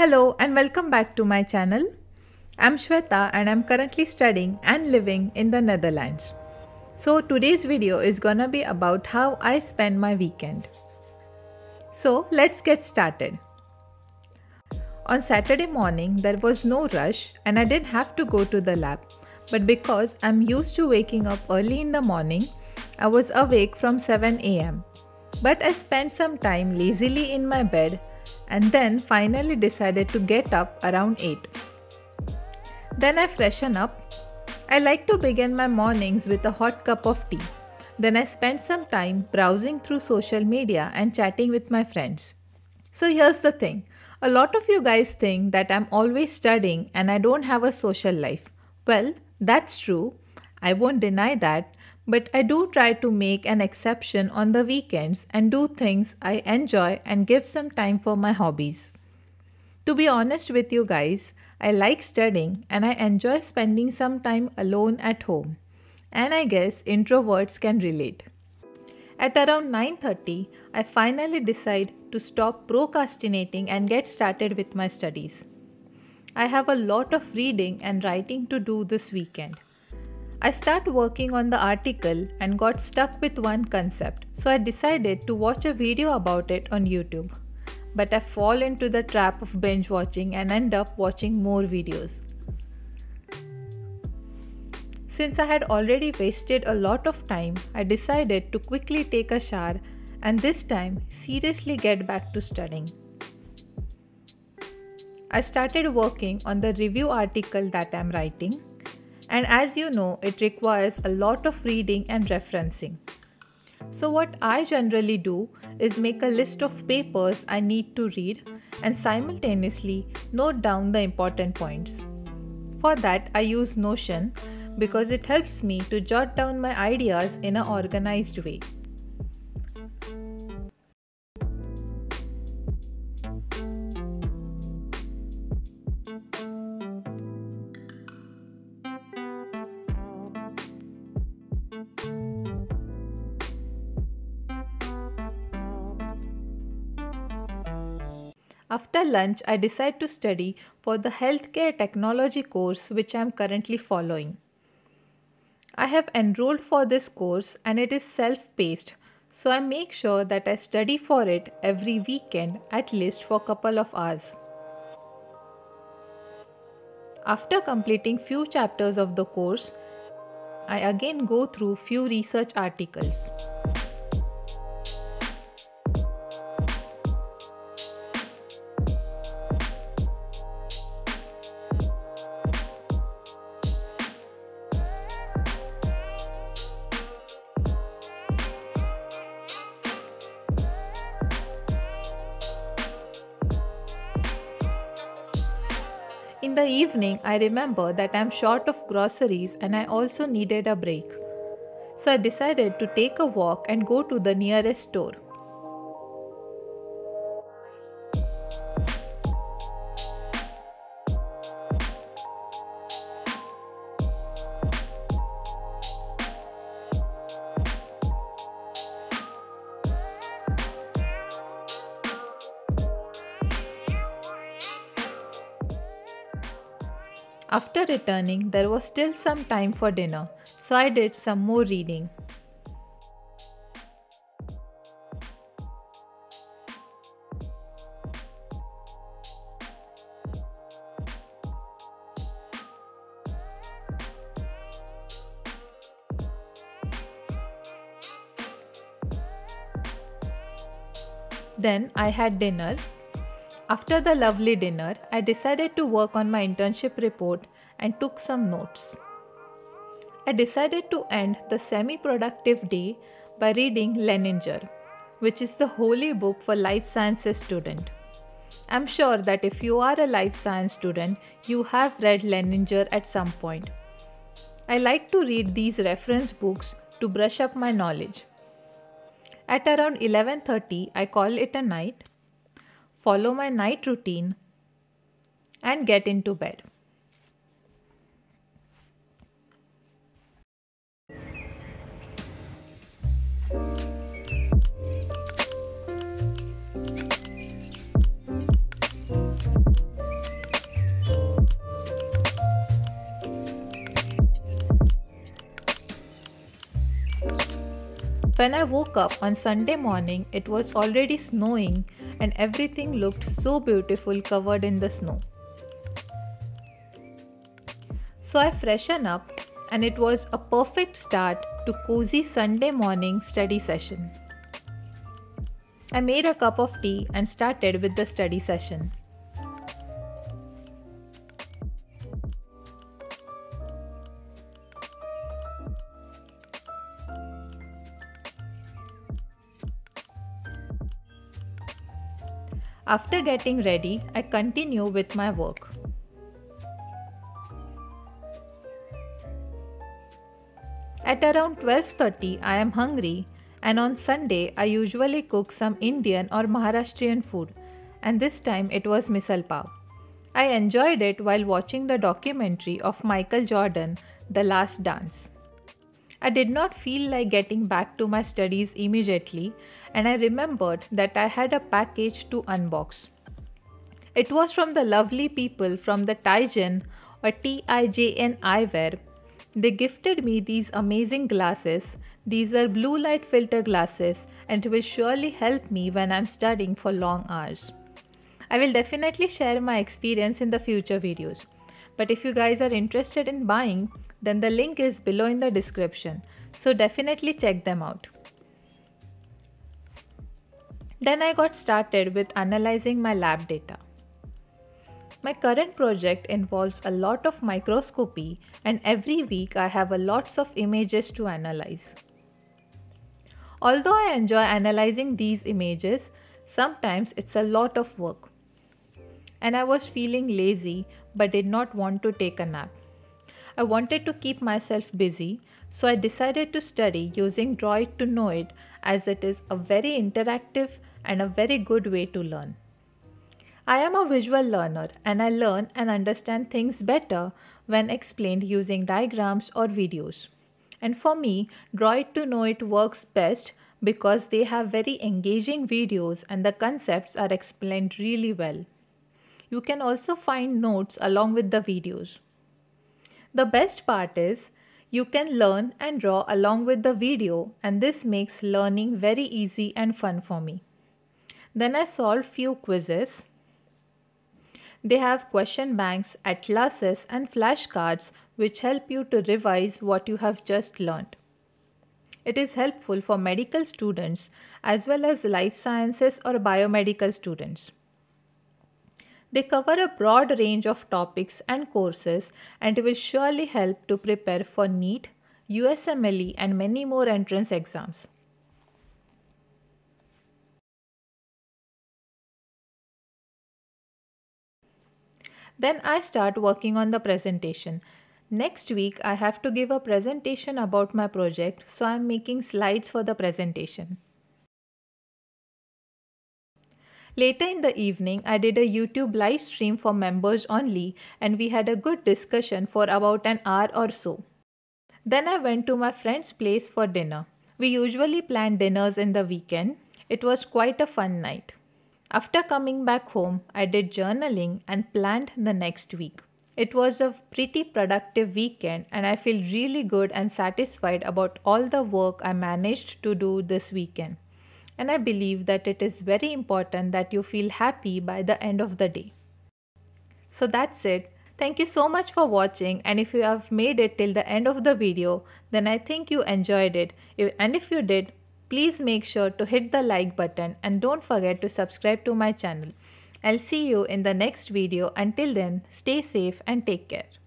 Hello and welcome back to my channel. I'm Shweta and I'm currently studying and living in the Netherlands. So today's video is gonna be about how I spend my weekend. So let's get started. On Saturday morning there was no rush and I didn't have to go to the lab. But because I'm used to waking up early in the morning, I was awake from 7 a.m. But I spent some time lazily in my bed and then finally decided to get up around 8. Then I freshen up. I like to begin my mornings with a hot cup of tea. Then I spend some time browsing through social media and chatting with my friends. So here's the thing. A lot of you guys think that I'm always studying and I don't have a social life. Well, that's true. I won't deny that. But I do try to make an exception on the weekends and do things I enjoy and give some time for my hobbies. To be honest with you guys, I like studying and I enjoy spending some time alone at home. And I guess introverts can relate. At around 9:30, I finally decide to stop procrastinating and get started with my studies. I have a lot of reading and writing to do this weekend. I start working on the article and got stuck with one concept, so I decided to watch a video about it on YouTube. But I fall into the trap of binge watching and end up watching more videos. Since I had already wasted a lot of time, I decided to quickly take a shower and this time seriously get back to studying. I started working on the review article that I'm writing. And as you know, it requires a lot of reading and referencing. So what I generally do is make a list of papers I need to read and simultaneously note down the important points. For that, I use Notion because it helps me to jot down my ideas in an organized way. After lunch, I decide to study for the healthcare technology course which I am currently following. I have enrolled for this course and it is self-paced, so I make sure that I study for it every weekend at least for a couple of hours. After completing few chapters of the course, I again go through few research articles. In the evening, I remember that I'm short of groceries and I also needed a break. So I decided to take a walk and go to the nearest store. After returning, there was still some time for dinner, so I did some more reading. Then I had dinner. After the lovely dinner, I decided to work on my internship report and took some notes. I decided to end the semi-productive day by reading Lehninger, which is the holy book for life sciences student. I'm sure that if you are a life science student, you have read Lehninger at some point. I like to read these reference books to brush up my knowledge. At around 11:30, I call it a night. Follow my night routine and get into bed. When I woke up on Sunday morning, it was already snowing and everything looked so beautiful covered in the snow. So I freshened up and it was a perfect start to cozy Sunday morning study session. I made a cup of tea and started with the study session. After getting ready, I continue with my work. At around 12:30, I am hungry, and on Sunday, I usually cook some Indian or Maharashtrian food, and this time it was misal pav. I enjoyed it while watching the documentary of Michael Jordan, The Last Dance. I did not feel like getting back to my studies immediately, and I remembered that I had a package to unbox. It was from the lovely people from the TIJN or TIJN Eyewear. They gifted me these amazing glasses. These are blue light filter glasses and will surely help me when I'm studying for long hours. I will definitely share my experience in the future videos. But if you guys are interested in buying, then the link is below in the description. So definitely check them out. Then I got started with analyzing my lab data. My current project involves a lot of microscopy, and every week I have lots of images to analyze. Although I enjoy analyzing these images, sometimes it's a lot of work. And I was feeling lazy but did not want to take a nap. I wanted to keep myself busy, so I decided to study using Draw It to Know It, as it is a very interactive and a very good way to learn. I am a visual learner, and I learn and understand things better when explained using diagrams or videos. And for me, Draw It to Know It works best because they have very engaging videos and the concepts are explained really well. You can also find notes along with the videos. The best part is you can learn and draw along with the video, and this makes learning very easy and fun for me. Then I solved few quizzes. They have question banks, atlases and flashcards which help you to revise what you have just learned. It is helpful for medical students as well as life sciences or biomedical students. They cover a broad range of topics and courses, and will surely help to prepare for NEET, USMLE and many more entrance exams. Then I start working on the presentation. Next week I have to give a presentation about my project, so I am making slides for the presentation. Later in the evening, I did a YouTube live stream for members only, and we had a good discussion for about an hour or so. Then I went to my friend's place for dinner. We usually plan dinners in the weekend. It was quite a fun night. After coming back home, I did journaling and planned the next week. It was a pretty productive weekend, and I feel really good and satisfied about all the work I managed to do this weekend. And I believe that it is very important that you feel happy by the end of the day. So that's it. Thank you so much for watching, and if you have made it till the end of the video, then I think you enjoyed it. And if you did, please make sure to hit the like button and don't forget to subscribe to my channel. I'll see you in the next video. Until then, stay safe and take care.